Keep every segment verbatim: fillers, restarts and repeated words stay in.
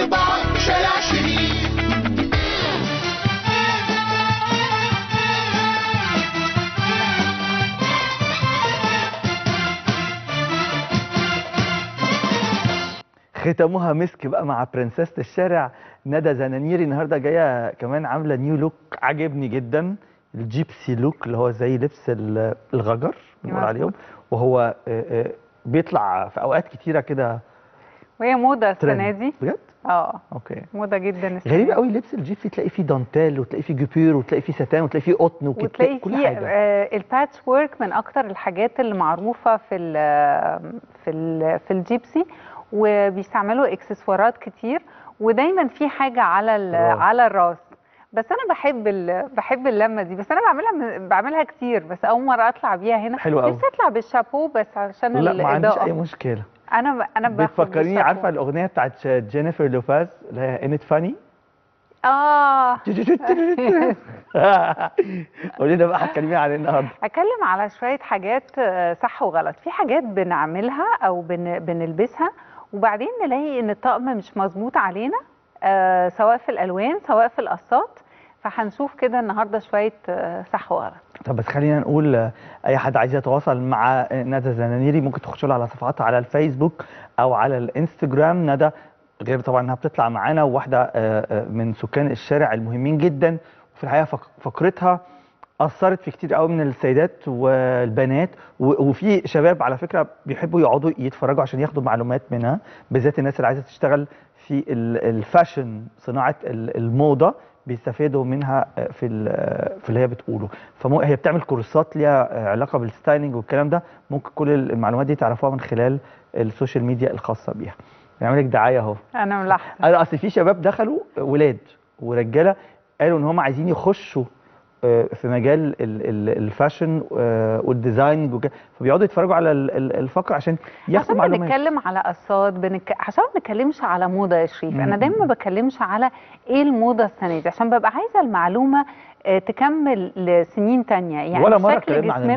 أربع شارع شريف. ختموها مسك بقى مع برنسسة الشارع ندى زنانيري، النهارده جايه كمان عامله نيو لوك عجبني جدا، الجيبسي لوك اللي هو زي لبس الغجر بنقول عليهم، وهو بيطلع في اوقات كتيره كده وهي موضه السنه دي بجد؟ اه اوكي موضه جدا. غريب قوي لبس الجيبسي تلاقي فيه دانتيل وتلاقي فيه جيبير وتلاقي فيه ستان وتلاقي فيه قطن وتلاقي كل حاجه، وتلاقي فيه الباتش وورك من اكتر الحاجات اللي معروفه في ال في ال في الجيبسي، وبيستعملوا اكسسوارات كتير ودايما في حاجه على على الراس. بس انا بحب ال... بحب اللمه دي، بس انا بعملها بعملها كتير، بس اول مره اطلع بيها هنا. حلو قوي. نفسي اطلع بالشابو بس عشان الاضاءه. لا ما عنديش اي مشكله. انا انا بتفكريني، عارفه الاغنيه بتاعت جينيفر لوباز اللي هي انت فاني؟ اه قولي لنا بقى هتكلمي عن ايه النهارده؟ هتكلم على شويه حاجات صح وغلط، في حاجات بنعملها او بن... بنلبسها وبعدين نلاقي ان الطقم مش مظبوط علينا، آه سواء في الالوان سواء في القصات، فهنشوف كده النهارده شويه آه صح وغلط. طب بس خلينا نقول آه اي حد عايز يتواصل مع ندى زنانيري ممكن تخشوا لها على صفحاتها على الفيسبوك او على الانستجرام. ندى غير طبعا انها بتطلع معانا وواحده آه من سكان الشارع المهمين جدا، وفي الحقيقه فقرتها اثرت في كتير قوي من السيدات والبنات، وفي شباب على فكره بيحبوا يقعدوا يتفرجوا عشان ياخدوا معلومات منها، بالذات الناس اللي عايزه تشتغل في الفاشن صناعه الموضه بيستفيدوا منها في في اللي هي بتقوله. فهي بتعمل كورسات ليها علاقه بالستايلنج والكلام ده، ممكن كل المعلومات دي تعرفوها من خلال السوشيال ميديا الخاصه بيها. نعمل لك دعايه اهو. انا ملاحظه انا اصل في شباب دخلوا ولاد ورجاله قالوا ان هم عايزين يخشوا في مجال الفاشن والديزاين، فبيقعدوا يتفرجوا على الفقره عشان ياخدوا معلومات. احنا بنتكلم على قصات بنك... عشان ما بنتكلمش على موضه يا شريف، انا دايما ما بكلمش على ايه الموضه السنه دي عشان ببقى عايزه المعلومه تكمل لسنين تانية، يعني ولا مرة شكل جسمنا. لا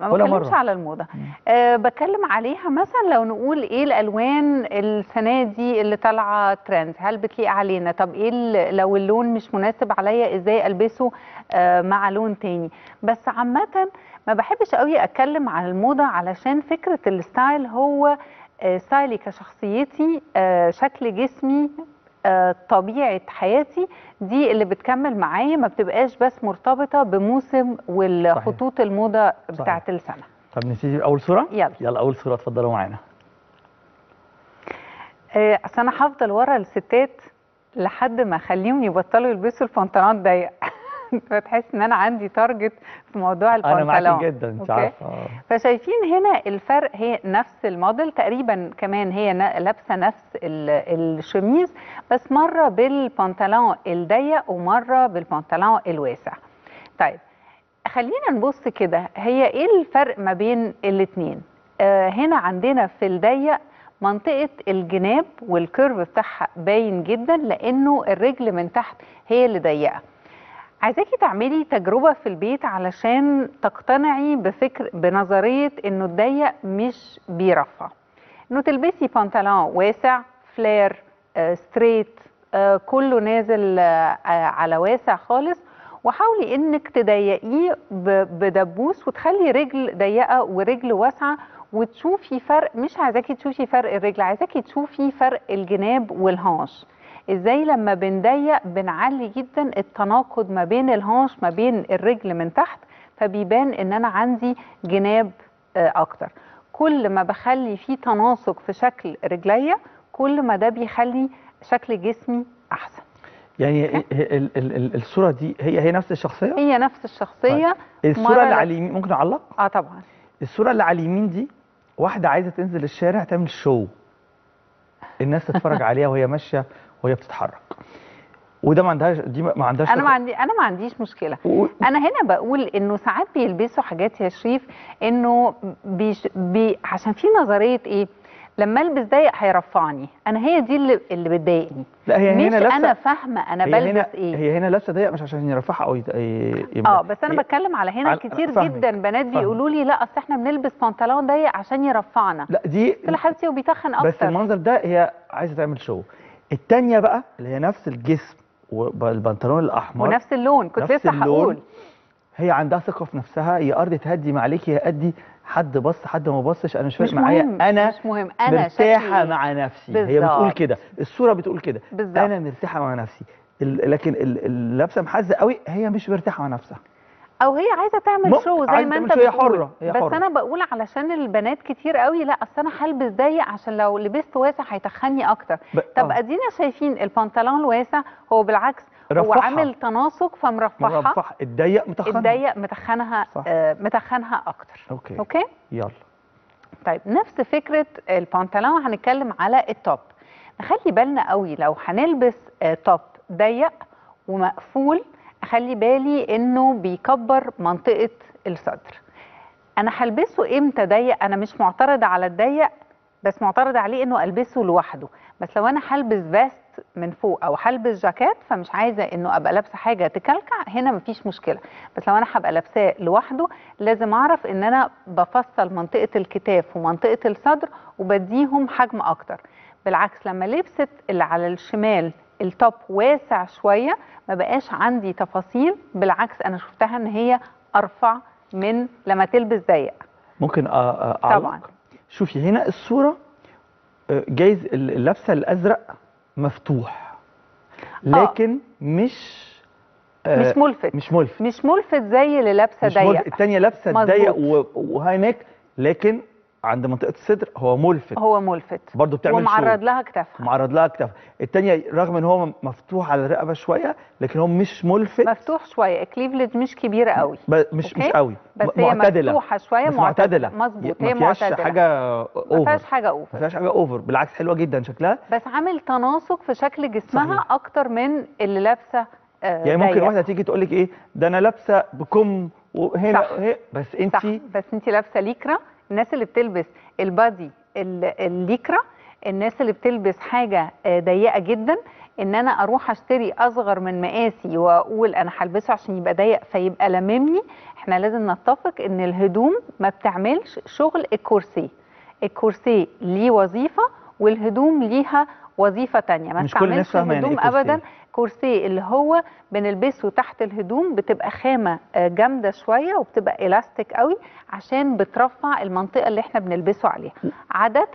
ما بتكلمش على الموضة، أه بتكلم عليها مثلا لو نقول ايه الالوان السنة دي اللي طالعة ترند، هل بتليق علينا؟ طب ايه لو اللون مش مناسب عليا ازاي البسه أه مع لون تاني؟ بس عامة ما بحبش قوي اتكلم على الموضة، علشان فكرة الستايل هو أه ستايلي كشخصيتي، أه شكل جسمي، طبيعة حياتي، دي اللي بتكمل معايا، ما بتبقاش بس مرتبطة بموسم والخطوط الموضة بتاعة السنة. طب نسيب أول صورة؟ يلا يلا أول صورة اتفضلوا معانا. آه أصل أنا هفضل ورا الستات لحد ما أخليهم يبطلوا يلبسوا البنطلونات ضيق. فتحس إن أنا عندي تارجت في موضوع البنطلون. أنا معاكي جدا أنت عارفة. فشايفين هنا الفرق، هي نفس الموديل تقريبا، كمان هي لابسة نفس الشميز بس مرة بالبنطلون الضيق ومرة بالبنطلون الواسع. طيب خلينا نبص كده هي إيه الفرق ما بين الاتنين. آه هنا عندنا في الضيق منطقة الجناب والكيرف بتاعها باين جدا لأنه الرجل من تحت هي اللي ضيقة. عايزاكي تعملي تجربة في البيت علشان تقتنعي بفكر بنظرية انه الضيق مش بيرفع، انه تلبسي بنطلون واسع فلير آه، ستريت آه، كله نازل آه، على واسع خالص، وحاولي انك تضيقيه بدبوس وتخلي رجل ضيقة ورجل واسعة وتشوفي فرق. مش عايزاكي تشوفي فرق الرجل، عايزاكي تشوفي فرق الجناب والهانش، ازاي لما بنضيق بنعلي جدا التناقض ما بين الهانش ما بين الرجل من تحت، فبيبان ان انا عندي جناب اكتر. كل ما بخلي فيه تناسق في شكل رجليا كل ما ده بيخلي شكل جسمي احسن. يعني ال ال الصوره دي هي هي نفس الشخصيه؟ هي نفس الشخصيه. طيب. الصوره اللي على اليمين ممكن اعلق؟ اه طبعا. الصوره اللي على اليمين دي واحده عايزه تنزل الشارع تعمل شو، الناس تتفرج عليها وهي ماشيه وهي بتتحرك، وده ما عندهاش، دي ما عندهاش. انا ما عندي انا ما عنديش مشكله. و... انا هنا بقول انه ساعات بيلبسوا حاجات يا شريف انه بيش... بي... عشان في نظريه ايه لما البس ضيق هيرفعني انا، هي دي اللي اللي بتضايقني. لا هي هنا لابسه، انا فاهمه انا بلبس هنا... ايه هي هنا لابسه ضيق مش عشان يرفعها او يت... يبقى... اه بس انا إيه؟ بتكلم على هنا عن... كتير فهمك. جدا بنات بيقولوا لي لا اصل احنا بنلبس بنطلون ضيق عشان يرفعنا. لا دي قلت لحالتي وبيتخن اكتر، بس المنظر ده هي عايزه تعمل شو. التانية بقى اللي هي نفس الجسم والبنطلون الاحمر ونفس اللون، كنت لسه هقول هي عندها ثقه في نفسها، يا ارضي تهدي مع عليكي يا ادي، حد بص حد ما بصش انا مش فارق معايا، انا مش مهم، انا مرتاحه مع نفسي. بالزبط. هي بتقول كده، الصوره بتقول كده، انا مرتاحه مع نفسي، لكن اللبسه محزه قوي هي مش مرتاحه مع نفسها، او هي عايزه تعمل شو زي ما انت بتقول. حرة. هي حرة. بس انا بقول علشان البنات كتير قوي لا اصل انا هلبس ضيق عشان لو لبست واسع هيتخني اكتر. ب... طب ادينا شايفين البنطلون الواسع هو بالعكس رفحها. هو عامل تناسق فمرفعها، مرفعها، الضيق متخنها، الضيق متخنها آه متخنها اكتر. اوكي اوكي يلا. طيب نفس فكره البنطلون هنتكلم على التوب. نخلي بالنا قوي لو هنلبس آه توب ضيق ومقفول، اخلي بالي انه بيكبر منطقه الصدر. انا هلبسه امتى ضيق؟ انا مش معترضه على الضيق، بس معترضه عليه انه البسه لوحده. بس لو انا هلبس فيست من فوق او هلبس جاكيت، فمش عايزه انه ابقى لابسه حاجه تكلكع، هنا مفيش مشكله. بس لو انا هبقى لابساه لوحده لازم اعرف ان انا بفصل منطقه الكتاف ومنطقه الصدر وبديهم حجم اكتر. بالعكس لما لبست اللي على الشمال التوب واسع شويه ما بقاش عندي تفاصيل، بالعكس انا شفتها ان هي ارفع من لما تلبس ضيق. ممكن اعرض طبعا. شوفي هنا الصوره، جايز اللبسه الازرق مفتوح لكن آه. مش آه مش ملفت، مش ملفت مش ملفت زي اللي لابسه ضيق. الثانيه لابسه ضيق وهاي نيك لكن عند منطقه الصدر هو ملفت، هو ملفت برضه، بتعمل ومعرض شو. لها كتافها، معرض لها كتافها. الثانيه رغم ان هو مفتوح على الرقبه شويه لكن هو مش ملفت، مفتوح شويه، الكليفلج مش كبيره قوي، مش مش قوي، بس هي معتدله، مفتوحه شويه، معتدله، مظبوط، هي معتدله، ما فيهاش حاجه اوفر، ما فيهاش حاجه اوفر، ما فيهاش حاجه اوفر، بالعكس حلوه جدا شكلها، بس عامل تناسق في شكل جسمها. صحيح. اكتر من اللي لابسه آه يعني داية. ممكن واحده تيجي تقول لك ايه ده انا لابسه بكم وهنا بس انت صح. بس انت لابسه ليكرا. الناس اللي بتلبس البادي الليكرا، الناس اللي بتلبس حاجه ضيقه جدا، ان انا اروح اشتري اصغر من مقاسي واقول انا هلبسه عشان يبقى ضيق فيبقى لاممني. احنا لازم نتفق ان الهدوم ما بتعملش شغل الكورسيه، الكورسيه ليه وظيفه والهدوم ليها وظيفه ثانيه. ما بتعملش الهدوم ابدا كورسيه اللي هو بنلبسه تحت الهدوم، بتبقى خامه جامده شويه وبتبقى الاستيك قوي عشان بترفع المنطقه اللي احنا بنلبسه عليها. عاده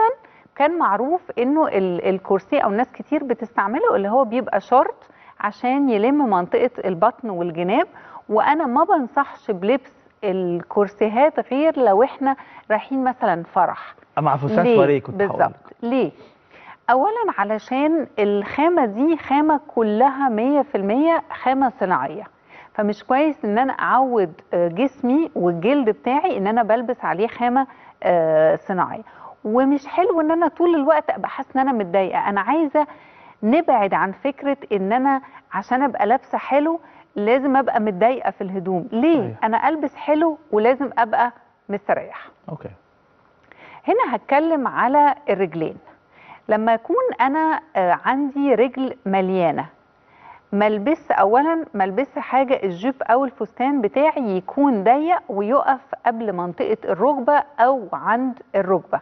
كان معروف انه الكورسيه او ناس كتير بتستعمله اللي هو بيبقى شورت عشان يلم منطقه البطن والجناب، وانا ما بنصحش بلبس الكورسيهات غير لو احنا رايحين مثلا فرح مع فستان سواريه. كنت هقول بالظبط ليه. اولا علشان الخامه دي خامه كلها مية في المية خامه صناعيه، فمش كويس ان انا اعود جسمي والجلد بتاعي ان انا بلبس عليه خامه صناعيه، ومش حلو ان انا طول الوقت ابقى حاسه ان انا متضايقه. انا عايزه نبعد عن فكره ان انا عشان ابقى لابسه حلو لازم ابقى متضايقه في الهدوم. ليه؟ أيه. انا البس حلو ولازم ابقى مستريحه. اوكي هنا هتكلم على الرجلين. لما يكون انا عندي رجل مليانه، ملبس اولا ملبس حاجه الجيب او الفستان بتاعي يكون ضيق ويقف قبل منطقه الركبه او عند الركبه.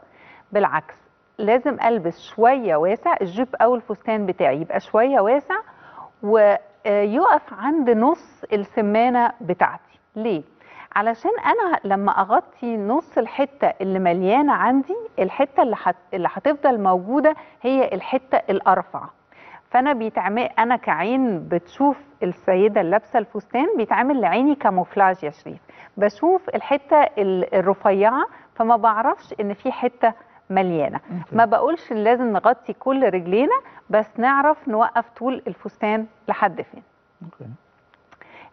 بالعكس لازم البس شويه واسع، الجيب او الفستان بتاعي يبقى شويه واسع ويقف عند نص السمانه بتاعتي. ليه؟ علشان انا لما اغطي نص الحته اللي مليانه عندي، الحته اللي حت... اللي هتفضل موجوده هي الحته الارفع. فانا بيتعمل انا كعين بتشوف السيده اللي لابسه الفستان بيتعمل لعيني كاموفلاج يا شريف، بشوف الحته الرفيعه فما بعرفش ان في حته مليانه. ما بقولش لازم نغطي كل رجلينا، بس نعرف نوقف طول الفستان لحد فين.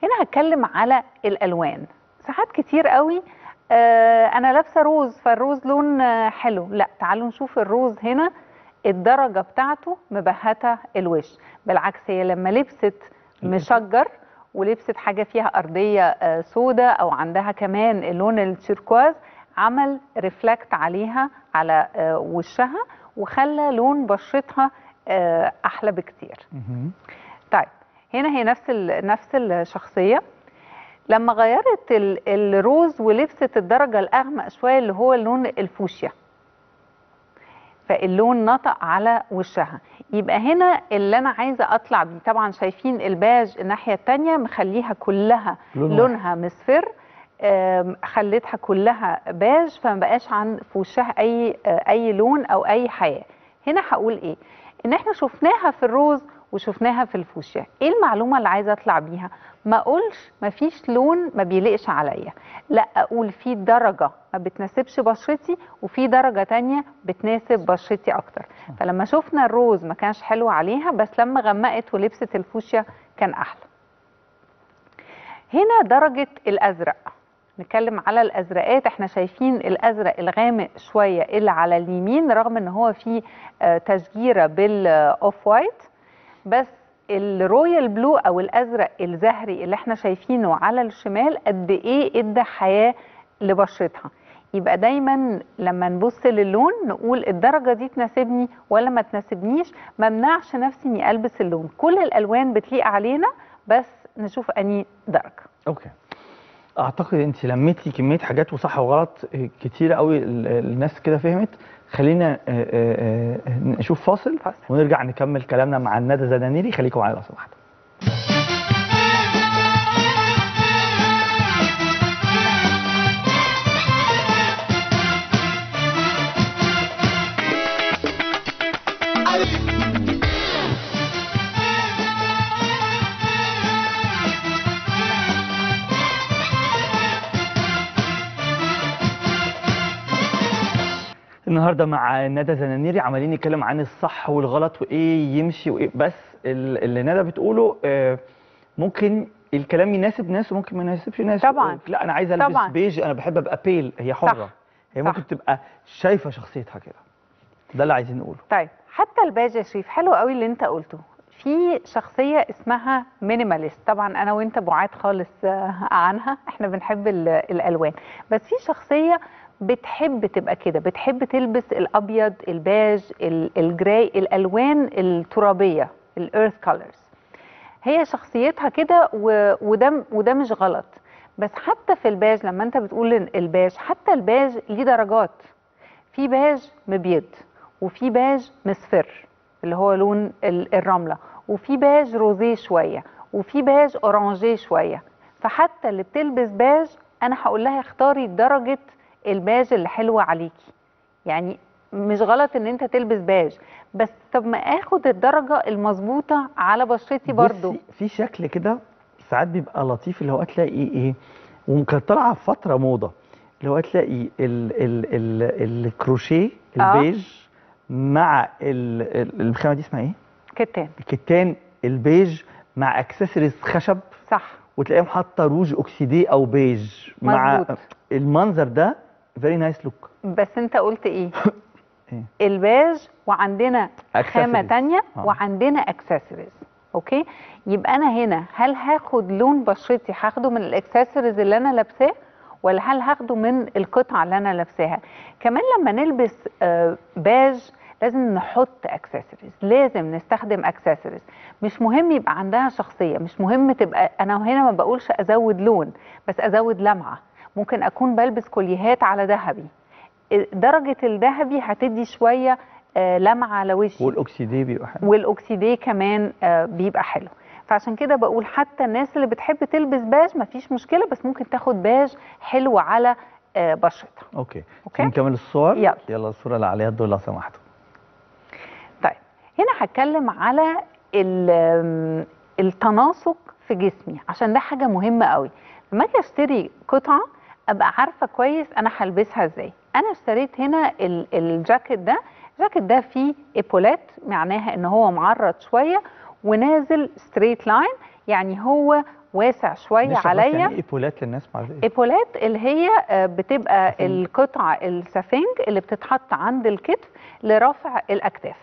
هنا هتكلم على الالوان. ساعات كتير قوي آه انا لابسه روز فالروز لون آه حلو. لا تعالوا نشوف الروز هنا الدرجه بتاعته مبهته الوش. بالعكس هي لما لبست مشجر ولبست حاجه فيها ارضيه آه سودة او عندها كمان اللون التيركواز، عمل ريفلكت عليها على آه وشها وخلى لون بشرتها آه احلى بكتير. طيب هنا هي نفس نفس الشخصيه لما غيرت الروز ولبست الدرجه الاغمق شويه اللي هو اللون الفوشيا، فاللون نطق على وشها. يبقى هنا اللي انا عايزه اطلع بيه، طبعا شايفين الباج الناحيه الثانيه مخليها كلها لونه. لونها مصفر، خليتها كلها باج، فما بقاش عن في وشها اي اي لون او اي حياه. هنا هقول ايه؟ ان احنا شفناها في الروز وشفناها في الفوشيا. ايه المعلومه اللي عايزه اطلع بيها؟ ما اقولش ما فيش لون ما بيليقش عليا، لا، اقول في درجه ما بتناسبش بشرتي وفي درجه تانية بتناسب بشرتي اكتر. فلما شفنا الروز ما كانش حلو عليها، بس لما غمقت ولبست الفوشيا كان احلى. هنا درجه الازرق، نتكلم على الازرقات. احنا شايفين الازرق الغامق شويه اللي على اليمين، رغم ان هو فيه تشجيره بالاوف وايت، بس الرويال بلو او الازرق الزهري اللي احنا شايفينه على الشمال قد ايه ادى حياه لبشرتها. يبقى دايما لما نبص للون نقول الدرجه دي تناسبني ولا ما تناسبنيش، ما منعش نفسي اني البس اللون. كل الالوان بتليق علينا، بس نشوف اني درجه. اوكي، اعتقد انت لميتي كميه حاجات وصح وغلط كتيره قوي الناس كده فهمت. خلينا نشوف فاصل, فاصل ونرجع نكمل كلامنا مع ندى زنانيري. خليكم معايا لو سمحتوا. النهارده مع ندى زنانيري عمالين نتكلم عن الصح والغلط وايه يمشي وايه، بس اللي ندى بتقوله ممكن الكلام يناسب ناس وممكن ما يناسبش ناس. طبعا لا، انا عايزه البس طبعاً. بيج، انا بحب ابقى بيل. هي حره، صح. هي ممكن صح. تبقى شايفه شخصيتها كده، ده اللي عايزين نقوله. طيب حتى الباج يا شريف حلو قوي اللي انت قلته. في شخصيه اسمها مينيماليست، طبعا انا وانت بعاد خالص عنها، احنا بنحب الالوان، بس في شخصيه بتحب تبقى كده، بتحب تلبس الابيض، الباج، الجراي، الالوان الترابيه، الايرث كولرز. هي شخصيتها كده، وده وده مش غلط. بس حتى في الباج، لما انت بتقول الباج، حتى الباج ليه درجات. في باج مبيض، وفي باج مصفر اللي هو لون الرمله، وفي باج روزيه شويه، وفي باج اورانجيه شويه. فحتى اللي بتلبس باج انا هقول لها اختاري درجه الباج اللي حلوه عليكي. يعني مش غلط ان انت تلبس باج، بس طب ما اخد الدرجه المظبوطه على بشرتي برضو. في شكل كده ساعات بيبقى لطيف، اللي هو تلاقي ايه، وكانت طالعه في فتره موضه، اللي هو تلاقي الكروشيه البيج مع الخامه دي اسمها ايه؟ كتان. الكتان البيج مع اكسسوارز خشب، صح، وتلاقيهم حاطه روج اوكسيدي او بيج مع المنظر ده. فيري نايس لوك. بس انت قلت ايه؟ الباج وعندنا خامه ثانيه وعندنا اكسسوارز. اوكي، يبقى انا هنا هل هاخد لون بشرتي هاخده من الاكسسوارز اللي انا لابساه، ولا هل هاخده من القطعه اللي انا لابساها؟ كمان لما نلبس باج لازم نحط اكسسوارز، لازم نستخدم اكسسوارز. مش مهم يبقى عندها شخصيه، مش مهم تبقى، انا هنا ما بقولش ازود لون، بس ازود لمعه. ممكن اكون بلبس كوليهات على ذهبي، درجه الذهبي هتدي شويه لمعه على وشي، والاكسيديه بيبقى حلو، والاكسيديه كمان بيبقى حلو. فعشان كده بقول حتى الناس اللي بتحب تلبس باج مفيش مشكله، بس ممكن تاخد باج حلو على بشرتها. اوكي, أوكي؟ نكمل الصور. يلا, يلا الصوره اللي عليها الدور لو سمحتوا. طيب هنا هتكلم على التناسق في جسمي، عشان ده حاجه مهمه قوي. لما اجي اشتري قطعه ابقى عارفه كويس انا هلبسها ازاي. انا اشتريت هنا الجاكيت ده، الجاكيت ده فيه ايبولات، معناها ان هو معرض شويه ونازل ستريت لاين، يعني هو واسع شويه عليا. يعني ايبولات للناس مع ايه؟ ايبولات اللي هي بتبقى سفنج. القطعه السفنج اللي بتتحط عند الكتف لرفع الاكتاف.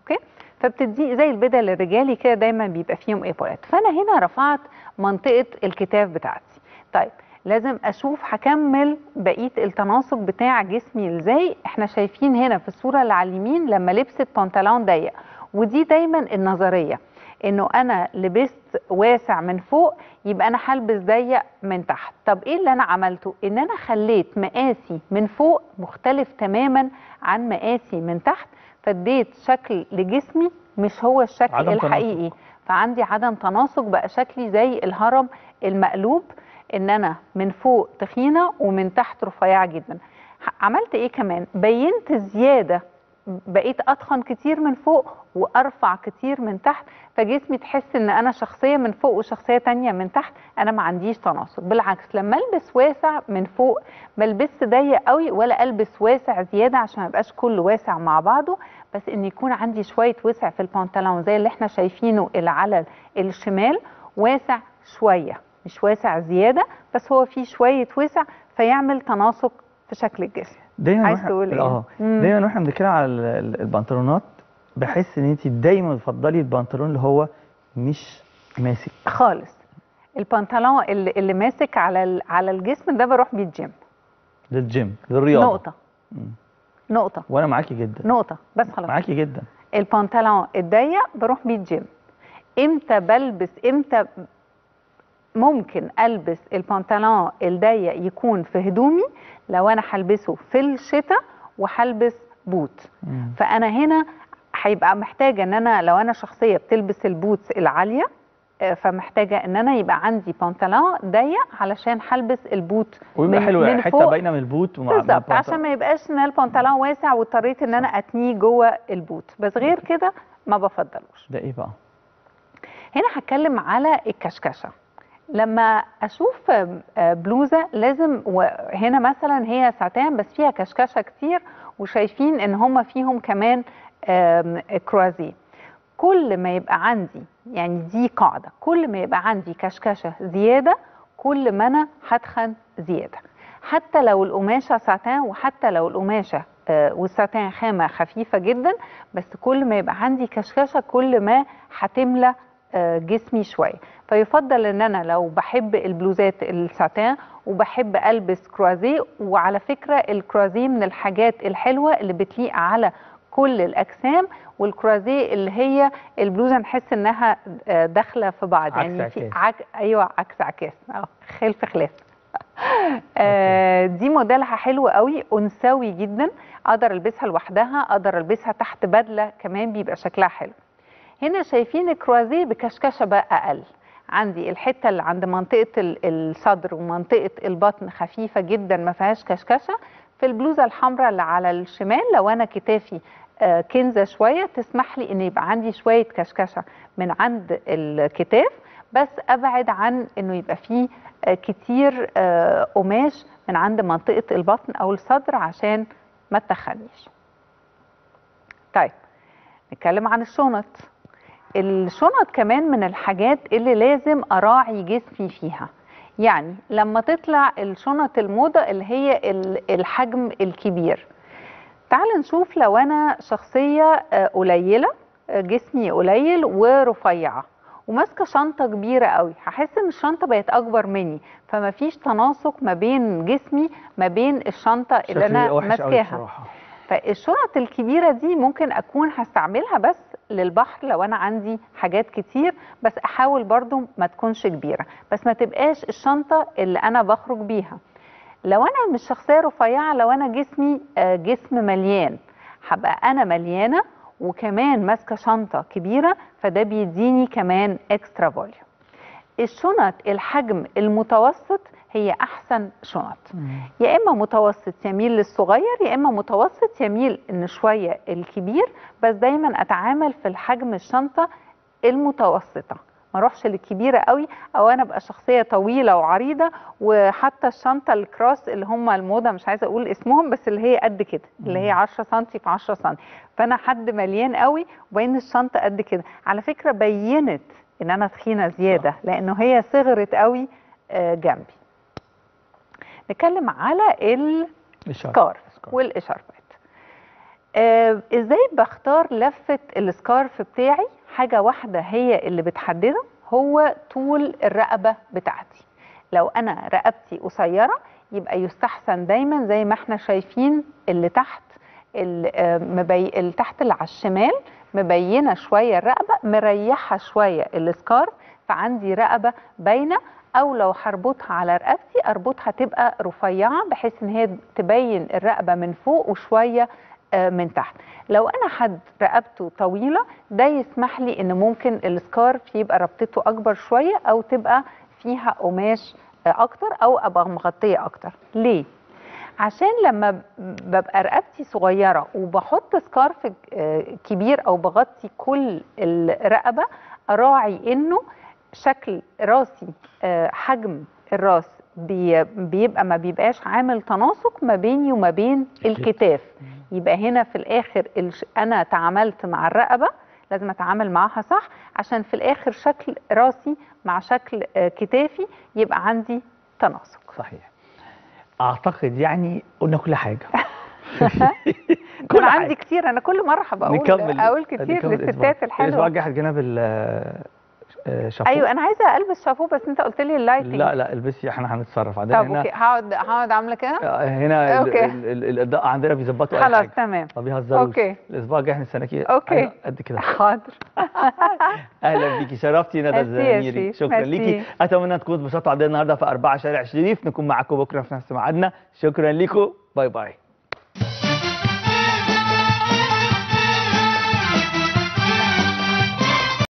اوكي، فبتدي زي البدل الرجالي كده دايما بيبقى فيهم ايبولات. فانا هنا رفعت منطقه الكتاف بتاعتي. طيب لازم اشوف هكمل بقيه التناسق بتاع جسمي ازاي. احنا شايفين هنا في الصوره اللي على اليمين لما لبست بنطلون ضيق، ودي دايما النظريه انه انا لبست واسع من فوق يبقى انا هلبس ضيق من تحت. طب ايه اللي انا عملته؟ ان انا خليت مقاسي من فوق مختلف تماما عن مقاسي من تحت، فاديت شكل لجسمي مش هو الشكل الحقيقي، فعندي عدم تناسق، بقى شكلي زي الهرم المقلوب، ان انا من فوق تخينه ومن تحت رفيعه جدا. عملت ايه كمان؟ بينت زياده، بقيت اتخن كتير من فوق وارفع كتير من تحت، فجسمي تحس ان انا شخصيه من فوق وشخصيه تانية من تحت، انا ما عنديش تناسق. بالعكس لما البس واسع من فوق ما البسش ضيق قوي ولا البس واسع زياده عشان ما يبقاش كله واسع مع بعضه، بس ان يكون عندي شويه وسع في البنطلون زي اللي احنا شايفينه اللي على الشمال، واسع شويه مش واسع زياده، بس هو فيه شويه وسع فيعمل تناسق في شكل الجسم. دايما عايز تقول ايه؟ اه دايما واحنا بنتكلم على البنطلونات بحس ان انت دايما بتفضلي البنطلون اللي هو مش ماسك خالص. البنطلون اللي, اللي ماسك على على الجسم ده بروح بيه الجيم، للجيم للرياضه. نقطه مم. نقطه، وانا معاكي جدا، نقطه بس خلاص معاكي جدا. البنطلون الضيق بروح بيه الجيم. امتى بلبس، امتى ممكن البس البنطلون الضيق يكون في هدومي؟ لو انا هلبسه في الشتاء وهلبس بوت، فانا هنا هيبقى محتاجه ان انا لو انا شخصيه بتلبس البوتس العاليه فمحتاجه ان انا يبقى عندي بنطلون ضيق علشان هلبس البوت، ويبقى حلو يعني حته باينه من البوت ومع بالظبط، عشان ما يبقاش ان البنطلون واسع واضطريت ان انا اتنيه جوه البوت، بس غير كده ما بفضلوش. ده ايه بقى؟ هنا هتكلم على الكشكشه. لما اشوف بلوزه لازم، وهنا مثلا هي ساعتين بس فيها كشكشه كتير وشايفين ان هم فيهم كمان كرازي، كل ما يبقى عندي، يعني دي قاعده، كل ما يبقى عندي كشكشه زياده كل ما انا هتخن زياده، حتى لو القماشه ساعتين، وحتى لو القماشه والساعتين خامه خفيفه جدا، بس كل ما يبقى عندي كشكشه كل ما هتملى جسمي شويه. فيفضل ان انا لو بحب البلوزات الساتان وبحب البس كروزيه، وعلى فكره الكروزيه من الحاجات الحلوه اللي بتليق على كل الاجسام، والكروزيه اللي هي البلوزه نحس انها داخله في بعض، يعني في عك... ايوه عكس عكاس، اه خلف خلاف. آه دي موديلها حلو قوي، انثوي جدا، اقدر البسها لوحدها، اقدر البسها تحت بدله كمان بيبقى شكلها حلو. هنا شايفين الكروزيه بكشكشه بقى اقل، عندي الحته اللي عند منطقه الصدر ومنطقه البطن خفيفه جدا ما فيهاش كشكشه. في البلوزه الحمراء اللي على الشمال لو انا كتافي كنزه شويه تسمح لي ان يبقى عندي شويه كشكشه من عند الكتاف، بس ابعد عن انه يبقى فيه كتير قماش من عند منطقه البطن او الصدر عشان ما تتخنيش. طيب نتكلم عن الشنط. الشنط كمان من الحاجات اللي لازم اراعي جسمي فيها، يعني لما تطلع الشنط الموضه اللي هي الحجم الكبير، تعال نشوف لو انا شخصيه قليله جسمي قليل ورفيعه وماسكه شنطه كبيره قوي، هحس ان الشنطه بقت اكبر مني، فما فيش تناسق ما بين جسمي ما بين الشنطه اللي انا ماسكاها. فالشنط الكبيره دي ممكن اكون هستعملها بس للبحر لو انا عندي حاجات كتير، بس احاول برضو ما تكونش كبيره، بس ما تبقاش الشنطه اللي انا بخرج بيها. لو انا مش شخصيه رفيعه، لو انا جسمي جسم مليان، هبقى انا مليانه وكمان ماسكه شنطه كبيره، فده بيديني كمان اكسترا فوليوم. الشنط الحجم المتوسط هي احسن شنط، يا اما متوسط يميل للصغير، يا اما متوسط يميل ان شويه الكبير، بس دايما اتعامل في الحجم الشنطه المتوسطه، ما اروحش للكبيره قوي، او انا ابقى شخصيه طويله وعريضه وحتى الشنطه الكراس اللي هم الموضه، مش عايزه اقول اسمهم، بس اللي هي قد كده، اللي هي عشرة سنتي في عشرة سنتي، فانا حد مليان قوي وبين الشنطه قد كده. على فكره بينت ان انا تخينه زياده لانه هي صغرت قوي جنبي. نتكلم على السكارف والاشاربات. آه، ازاي بختار لفه السكارف بتاعي؟ حاجه واحده هي اللي بتحدده، هو طول الرقبه بتاعتي. لو انا رقبتي قصيره يبقى يستحسن دايما زي ما احنا شايفين اللي تحت المبي... اللي تحت اللي على الشمال مبينه شويه الرقبه، مريحه شويه السكارف، فعندي رقبه باينه، او لو هربطها على رقبتي اربطها تبقى رفيعه بحيث ان هي تبين الرقبه من فوق وشويه من تحت. لو انا حد رقبته طويله ده يسمح لي ان ممكن السكارف يبقى ربطته اكبر شويه او تبقى فيها قماش اكتر او ابقى مغطيه اكتر. ليه؟ عشان لما ببقى رقبتي صغيره وبحط سكارف كبير او بغطي كل الرقبه اراعي انه شكل راسي حجم الراس بيبقى ما بيبقاش عامل تناسق ما بيني وما بين الكتاف، يبقى هنا في الاخر انا تعاملت مع الرقبه لازم اتعامل معاها صح عشان في الاخر شكل راسي مع شكل كتافي يبقى عندي تناسق. صحيح. اعتقد يعني قلنا كل حاجه. كل انا عندي كتير، انا كل مره هبقول اقول كتير للستات الحلوه. الاسبوع الجاي هتجينا بال شافوه. ايوه انا عايزه البس شافوه بس انت قلت لي اللايتنج. لا لا البسي احنا هنتصرف عندنا. طب اوكي هقعد هقعد عامله كده هنا. اوكي الاضاءه عندنا بيظبطوا اي حاجه خلاص تمام. طب يهزروش. اوكي الاسبوع الجاي احنا هنستناكي. اوكي قد كده. حاضر. اهلا بيكي، شرفتي ندى زنانيري، شكرا ليكي. اتمنى تكونوا اتبسطتوا عندنا النهارده في أربعة شارع شريف، نكون معاكم بكره في نفس ميعادنا. شكرا ليكم، باي باي.